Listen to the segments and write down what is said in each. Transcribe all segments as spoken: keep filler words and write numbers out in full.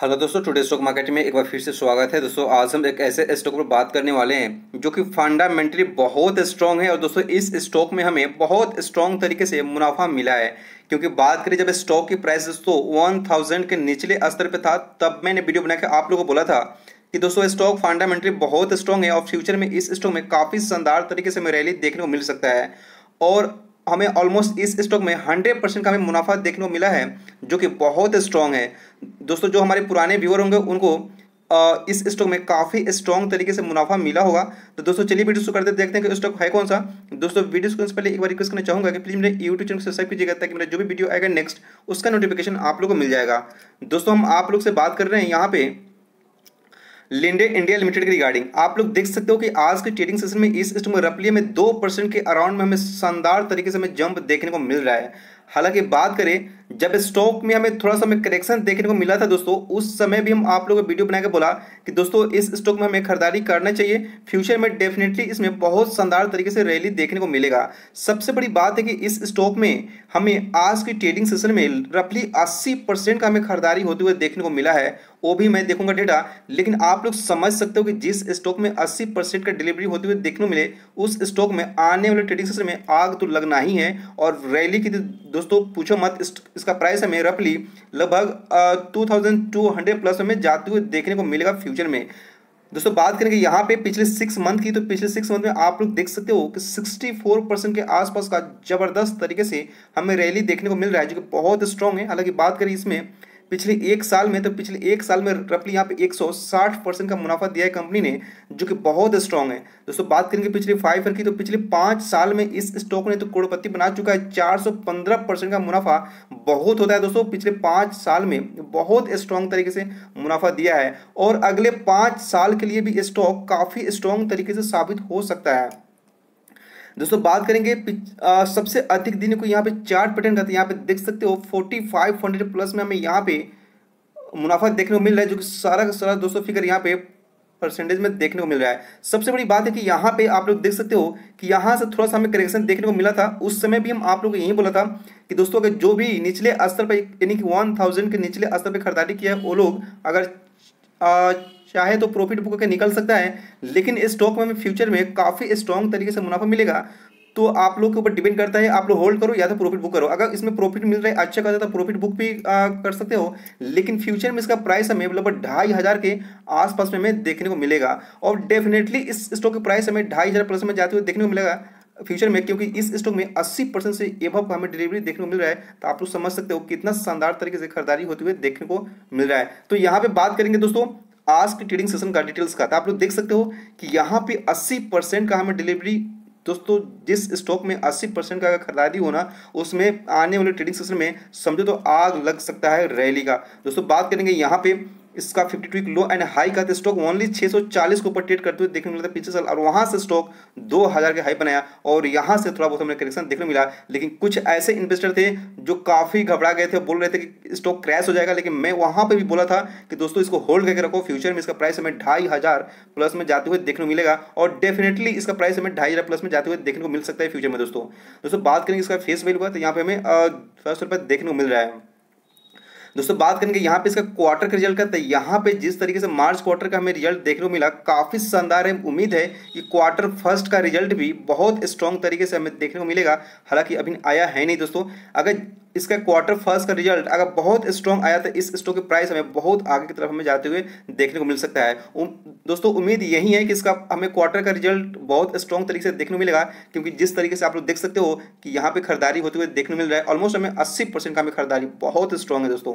Hello दोस्तों, today stock market में एक बार फिर से स्वागत है। दोस्तों आज हम एक ऐसे स्टॉक पर बात करने वाले हैं जो कि फंडामेंटली बहुत स्ट्रांग है और दोस्तों इस स्टॉक में हमें बहुत स्ट्रांग तरीके से मुनाफा मिला है, क्योंकि बात करें जब स्टॉक की प्राइस दोस्तों वन थाउजेंड के निचले स्तर पे था तब मैंने वीडियो बनाकर आप लोगों को बोला था कि दोस्तों स्टॉक फंडामेंटली बहुत स्ट्रांग है और फ्यूचर में इस स्टॉक में काफ़ी शानदार तरीके से हमें रैली देखने को मिल सकता है और हमें ऑलमोस्ट इस स्टॉक में हंड्रेड परसेंट का हमें मुनाफा देखने को मिला है जो कि बहुत स्ट्रांग है। दोस्तों जो हमारे पुराने व्यूअर होंगे उनको आ, इस स्टॉक में काफ़ी स्ट्रांग तरीके से मुनाफा मिला होगा। तो दोस्तों चलिए वीडियो शुरू करते देखते हैं कि स्टॉक है कौन सा। दोस्तों वीडियो शुरू करने से पहले एक बार रिक्वेस्ट करना चाहूँगा कि प्लीज़ मेरे यूट्यूब चैनल सब्सक्राइब कीजिएगा ताकि मेरा जो भी वीडियो आएगा नेक्स्ट उसका नोटिफिकेशन आप लोग को मिल जाएगा। दोस्तों हम आप लोग से बात कर रहे हैं यहाँ पे लिंडे इंडिया लिमिटेड के रिगार्डिंग। आप लोग देख सकते हो कि आज के ट्रेडिंग सेशन में इस स्टॉक में रफली में दो परसेंट के अराउंड में हमें शानदार तरीके से हमें जंप देखने को मिल रहा है। हालांकि बात करें जब स्टॉक में हमें थोड़ा सा हमें करेक्शन देखने को मिला था दोस्तों, उस समय भी हम आप लोगों को वीडियो बनाकर बोला कि दोस्तों इस स्टॉक में हमें खरीदारी करना चाहिए, फ्यूचर में डेफिनेटली इसमें बहुत शानदार तरीके से रैली देखने को मिलेगा। सबसे बड़ी बात है कि इस स्टॉक में हमें आज की ट्रेडिंग सेशन में रफली अस्सी परसेंट का हमें खरीदारी होते हुए देखने को मिला है। वो भी मैं देखूंगा डेटा, लेकिन आप लोग समझ सकते हो कि जिस स्टॉक में अस्सी परसेंट का डिलीवरी होते हुए देखने को मिले उस स्टॉक में आने वाले ट्रेडिंग सेशन में आग तो लगना ही है। और रैली की दोस्तों पूछो मत, इसका प्राइस हमें रफली लगभग two thousand two hundred plus में जाते हुए देखने को मिलेगा फ्यूचर में। दोस्तों बात करेंगे यहाँ पे पिछले सिक्स मंथ की, तो पिछले सिक्स मंथ में आप लोग देख सकते हो कि सिक्सटी फोर परसेंट के आसपास का जबरदस्त तरीके से हमें रैली देखने को मिल रहा है जो कि बहुत स्ट्रांग है। हालांकि बात करें इसमें पिछले एक साल में, तो पिछले एक साल में रफली यहाँ पे एक सौ साठ परसेंट का मुनाफा दिया है कंपनी ने जो कि बहुत स्ट्रांग है। दोस्तों बात करेंगे पिछले फाइव ईयर की, तो पिछले पाँच साल में इस स्टॉक ने तो करोड़पति बना चुका है। चार सौ पंद्रह परसेंट का मुनाफा बहुत होता है दोस्तों, पिछले पाँच साल में बहुत स्ट्रांग तरीके से मुनाफा दिया है और अगले पाँच साल के लिए भी स्टॉक काफ़ी स्ट्रांग तरीके से साबित हो सकता है। दोस्तों बात करेंगे आ, सबसे अधिक दिन को यहाँ पे चार्ट पैटर्न रहता है, यहाँ पे देख सकते हो फोर्टी फाइव हंड्रेड प्लस में हमें यहाँ पे मुनाफा देखने को मिल रहा है जो कि सारा का सारा दोस्तों फिगर यहाँ पे परसेंटेज में देखने को मिल रहा है। सबसे बड़ी बात है कि यहाँ पे आप लोग देख सकते हो कि यहाँ से थोड़ा सा हमें करेक्शन देखने को मिला था। उस समय भी हम आप लोग को यही बोला था कि दोस्तों अगर जो भी निचले स्तर पर यानी कि वन थाउजेंड के निचले स्तर पर खरीदारी किया है वो लोग अगर आ, चाहे तो प्रॉफिट बुक करके निकल सकता है, लेकिन इस स्टॉक में हमें फ्यूचर में काफ़ी स्ट्रॉन्ग तरीके से मुनाफा मिलेगा। तो आप लोग के ऊपर डिपेंड करता है, आप लोग होल्ड करो या तो प्रॉफिट बुक करो। अगर इसमें प्रॉफिट मिल रहा है अच्छा खासा तो प्रॉफिट बुक भी आ, कर सकते हो, लेकिन फ्यूचर में इसका प्राइस हमें लगभग ढाई हज़ार के आसपास में हमें देखने को मिलेगा और डेफिनेटली इस स्टॉक के प्राइस हमें ढाई हज़ार प्लस में जाते हुए देखने को मिलेगा फ्यूचर में, क्योंकि इस स्टॉक में अस्सी परसेंट से एबव हमें डिलीवरी देखने को मिल रहा है। तो आप लोग समझ सकते हो कितना शानदार तरीके से खरीदारी होते हुए देखने को मिल रहा है। तो यहाँ पे बात करेंगे दोस्तों आज के ट्रेडिंग सेशन का डिटेल्स का, तो आप लोग देख सकते हो कि यहाँ पे अस्सी परसेंट का हमें डिलीवरी दोस्तों जिस स्टॉक में अस्सी परसेंट का खरीदारी होना उसमें आने वाले ट्रेडिंग सेशन में समझो तो आग लग सकता है रैली का। दोस्तों बात करेंगे यहाँ पे इसका fifty two week low and high का, तो स्टॉक ओनली छह सौ चालीस के ऊपर ट्रेड करते हुए देखने को मिला था पिछले साल और वहाँ से स्टॉक दो हज़ार के हाई बनाया और यहाँ से थोड़ा बहुत हमें करेक्शन देखने को मिला। लेकिन कुछ ऐसे इन्वेस्टर थे जो काफ़ी घबरा गए थे, बोल रहे थे कि स्टॉक क्रैश हो जाएगा, लेकिन मैं वहाँ पे भी बोला था कि दोस्तों इसको होल्ड करके रखो, फ्यूचर में इसका प्राइस हमें ढाई हज़ार प्लस में जाते हुए देखने को मिलेगा और डेफिनेटली इसका प्राइस हमें ढाई हज़ार प्लस में जाते हुए देखने को मिल सकता है फ्यूचर में। दोस्तों दोस्तों बात करेंगे इसका फेस वैल्यू का, तो यहाँ पे हमें दस रुपये देखने को मिल रहा है। दोस्तों बात करेंगे यहाँ पे इसका क्वार्टर का रिजल्ट का, तो यहाँ पे जिस तरीके से मार्च क्वार्टर का हमें रिजल्ट देखने को मिला काफ़ी शानदार है। उम्मीद है कि क्वार्टर फर्स्ट का रिजल्ट भी बहुत स्ट्रॉन्ग तरीके से हमें देखने को मिलेगा। हालांकि अभी आया है नहीं दोस्तों, अगर इसका क्वार्टर फर्स्ट का रिजल्ट अगर बहुत स्ट्रॉन्ग आया तो इस स्टॉक के प्राइस हमें बहुत आगे की तरफ हमें जाते हुए देखने को मिल सकता है। उम, दोस्तों उम्मीद यही है कि इसका हमें क्वार्टर का रिजल्ट बहुत स्ट्रॉन्ग तरीके से देखने को मिलेगा, क्योंकि जिस तरीके से आप लोग देख सकते हो कि यहाँ पे खरीदारी होते हुए देखने को मिल रहा है ऑलमोस्ट हमें अस्सी परसेंट का हमें खरीदारी बहुत स्ट्रॉन्ग है दोस्तों।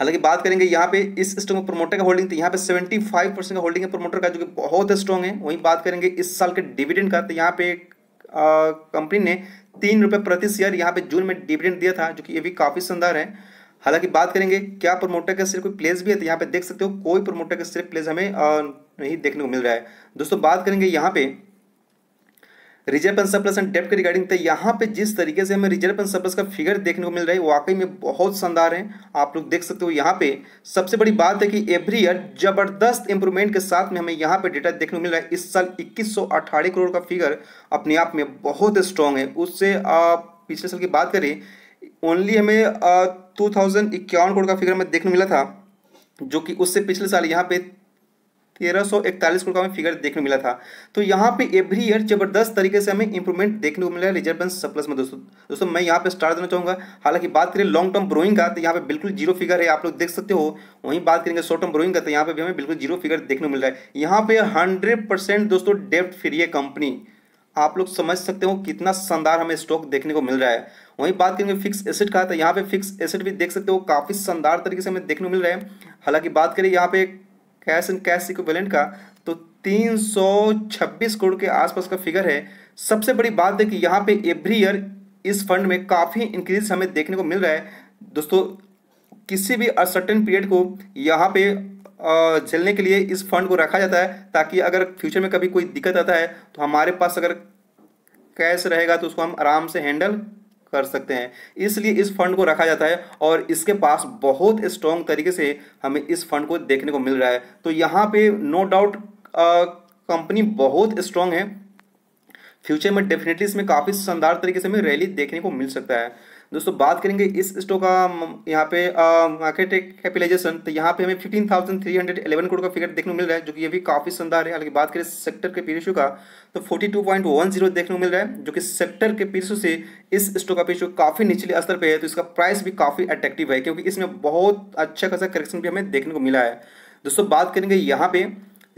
हालांकि बात करेंगे यहाँ पे इस स्टॉक में प्रोमोटर का होल्डिंग, तो यहाँ पे सेवेंटी फाइव परसेंट का होल्डिंग है प्रोमोटर का जो कि बहुत स्ट्रॉन्ग है। वहीं बात करेंगे इस साल के डिविडेंड का, तो यहाँ पे कंपनी ने तीन रुपये प्रति शेयर यहाँ पे जून में डिविडेंड दिया था जो कि ये भी काफ़ी शानदार है। हालांकि बात करेंगे क्या प्रोमोटर का शेयर कोई प्लेस भी है, तो यहाँ पे देख सकते हो कोई प्रोमोटर का शेयर प्लेस हमें आ, नहीं देखने को मिल रहा है। दोस्तों बात करेंगे यहाँ पे रिजर्व एंड सरप्लस एंड डेप्ट के रिगार्डिंग, तो यहाँ पे जिस तरीके से हमें रिजर्व एंड सरप्लस का फिगर देखने को मिल रहा है वाकई में बहुत शानदार है। आप लोग देख सकते हो यहाँ पे सबसे बड़ी बात है कि एवरी ईयर जबरदस्त इंप्रूवमेंट के साथ में हमें यहाँ पे डेटा देखने को मिल रहा है। इस साल इक्कीस सौ अट्ठारह करोड़ का फिगर अपने आप में बहुत स्ट्रांग है। उससे पिछले साल की बात करें ओनली हमें टू थाउजेंड इक्यावन करोड़ का फिगर हमें देखने को मिला था जो कि उससे पिछले साल यहाँ पे तेरह सौ इकतालीस करोड़ का हमें फिगर देखने को मिला था। तो यहाँ पे एवरी ईयर जबरदस्त तरीके से हमें इंप्रूवमेंट देखने को मिला है रिजर्व बैंक सरप्लस में। दोस्तों दोस्तों मैं यहाँ पे स्टार देना चाहूँगा। हालांकि बात करें लॉन्ग टर्म ब्रोइंग का तो यहाँ पे बिल्कुल जीरो फिगर है, आप लोग देख सकते हो। वहीं बात करेंगे शॉर्ट टर्म ब्रोइंग का तो यहाँ पे भी हमें बिल्कुल जीरो फिगर देखने को मिल रहा है। यहाँ पे हंड्रेड परसेंट दोस्तों डेप्ट फ्री है कंपनी, आप लोग समझ सकते हो कितना शानदार हमें स्टॉक देखने को मिल रहा है। वहीं बात करेंगे फिक्स एसेट का तो यहाँ पे फिक्स एसेट भी देख सकते हो काफ़ी शानदार तरीके से हमें देखने को मिल रहा है। हालांकि बात करें यहाँ पे कैश एंड कैश इक्विवेलेंट का तो तीन सौ छब्बीस करोड़ के आसपास का फिगर है। सबसे बड़ी बात है कि यहाँ पे एवरी ईयर इस फंड में काफ़ी इंक्रीज हमें देखने को मिल रहा है। दोस्तों किसी भी असर्टेन पीरियड को यहाँ पे झेलने के लिए इस फंड को रखा जाता है, ताकि अगर फ्यूचर में कभी कोई दिक्कत आता है तो हमारे पास अगर कैश रहेगा तो उसको हम आराम से हैंडल कर सकते हैं, इसलिए इस फंड को रखा जाता है। और इसके पास बहुत स्ट्रॉन्ग तरीके से हमें इस फंड को देखने को मिल रहा है। तो यहाँ पे नो डाउट कंपनी बहुत स्ट्रॉन्ग है, फ्यूचर में डेफिनेटली इसमें काफ़ी शानदार तरीके से हमें रैली देखने को मिल सकता है। दोस्तों बात करेंगे इस स्टॉक का यहाँ पे मार्केट कैपिटलाइजेशन तो यहाँ पे हमें fifteen thousand three hundred eleven crore का फिगर देखने को मिल रहा है, जो कि ये भी काफ़ी शानदार है। हालांकि बात करें सेक्टर के पी रेशो का तो forty two point one zero देखने को मिल रहा है, जो कि सेक्टर के पी रेशो से इस स्टॉक का पी रेशो काफ़ी निचले स्तर पर है। तो इसका प्राइस भी काफ़ी अट्रैक्टिव है, क्योंकि इसमें बहुत अच्छा खासा करेक्शन भी हमें देखने को मिला है। दोस्तों बात करेंगे यहाँ पे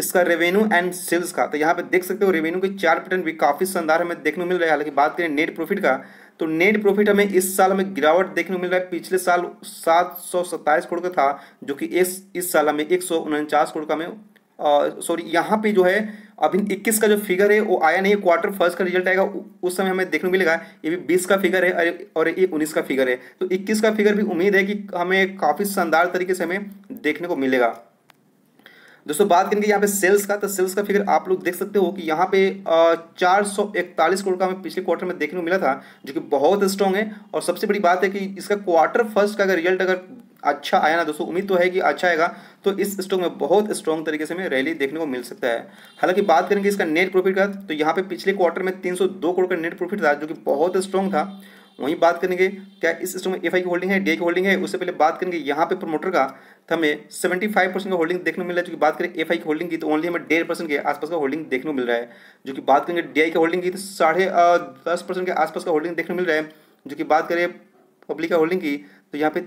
इसका रेवेन्यू एंड सेल्स का तो यहाँ पे देख सकते हो रेवेन्यू के चार पैटर्न भी काफ़ी शानदार हमें देखने को मिल रहा है। हालांकि बात करें नेट प्रॉफिट का तो नेट प्रॉफिट हमें इस साल हमें गिरावट देखने को मिल रहा है। पिछले साल सात सौ सत्ताईस करोड़ का था, जो कि इस इस साल हमें एक सौ उनचास करोड़ का हमें सॉरी यहाँ पे जो है अभी इक्कीस का जो फिगर है वो आया नहीं, क्वार्टर फर्स्ट का रिजल्ट आएगा उस समय हमें देखने को मिलेगा। ये भी बीस का फिगर है और ये उन्नीस का फिगर है, तो इक्कीस का फिगर भी उम्मीद है कि हमें काफ़ी शानदार तरीके से हमें देखने को मिलेगा। दोस्तों बात करेंगे यहाँ पे सेल्स का तो सेल्स का फिगर आप लोग देख सकते हो कि यहाँ पे चार सौ इकतालीस करोड़ का हमें पिछले क्वार्टर में देखने को मिला था, जो कि बहुत स्ट्रॉन्ग है। और सबसे बड़ी बात है कि इसका क्वार्टर फर्स्ट का अगर रिजल्ट अगर अच्छा आया ना दोस्तों, उम्मीद तो है कि अच्छा आएगा, तो इस स्टॉक में बहुत स्ट्रॉन्ग तरीके से हमें रैली देखने को मिल सकता है। हालांकि बात करेंगे इसका नेट प्रॉफिट का तो यहाँ पे पिछले क्वार्टर में तीन सौ दो करोड़ का नेट प्रॉफिट था, जो कि बहुत स्ट्रॉन्ग था। वहीं बात करेंगे क्या इस स्टॉक में एफ आई की होल्डिंग है, डी आई की होल्डिंग है। उससे पहले बात करेंगे यहाँ पे प्रमोटर का तो हमें सेवेंटी फाइव परसेंट का होल्डिंग देखने को मिल रहा है, जो कि बात करें एफ आई की होल्डिंग की तो ओनली हमें डेढ़ परसेंट के आसपास का होल्डिंग देखने को मिल रहा है। जो कि बात करेंगे डी आई की होल्डिंग की तो साढ़े दस परसेंट के आसपास का होल्डिंग देखने को मिल रहा है। जो कि बात करें पब्लिक का होल्डिंग की तो यहाँ पे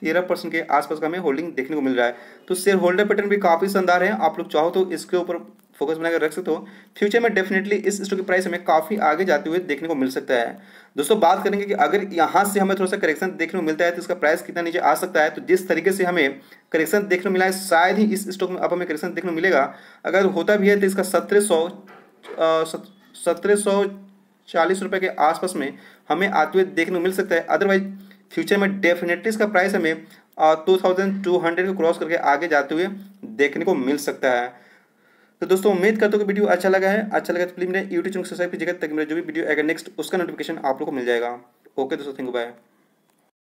तेरह परसेंट के आसपास का हमें होल्डिंग देखने को मिल रहा है। तो शेयर होल्डर पैटर्न भी काफ़ी शानदार है, आप लोग चाहो तो इसके ऊपर फोकस बनाकर रख सकते हो। फ्यूचर में डेफिनेटली इस स्टॉक की प्राइस हमें काफ़ी आगे जाते हुए देखने को मिल सकता है। दोस्तों बात करेंगे कि अगर यहाँ से हमें थोड़ा सा करेक्शन देखने को मिलता है तो इसका प्राइस कितना नीचे आ सकता है। तो जिस तरीके से हमें करेक्शन देखने को मिला है, शायद ही इस स्टॉक में अब हमें करेक्शन देखने को मिलेगा। अगर होता भी है तो इसका सत्रह सौ सत्रह सौ चालीस रुपये के आसपास में हमें आते हुए देखने को मिल सकता है। अदरवाइज फ्यूचर में डेफिनेटली इसका प्राइस हमें टू थाउजेंड टू हंड्रेड को क्रॉस करके आगे जाते हुए देखने को मिल सकता है। तो दोस्तों उम्मीद करता हूँ कि वीडियो अच्छा लगा है। अच्छा लगा तो प्लीज मेरे यूट्यूब चैनल सब्सक्राइब कीजिएगा, ताकि मेरा जो भी वीडियो आएगा नेक्स्ट उसका नोटिफिकेशन आप लोग को मिल जाएगा। ओके दोस्तों, थैंक यू, बाय।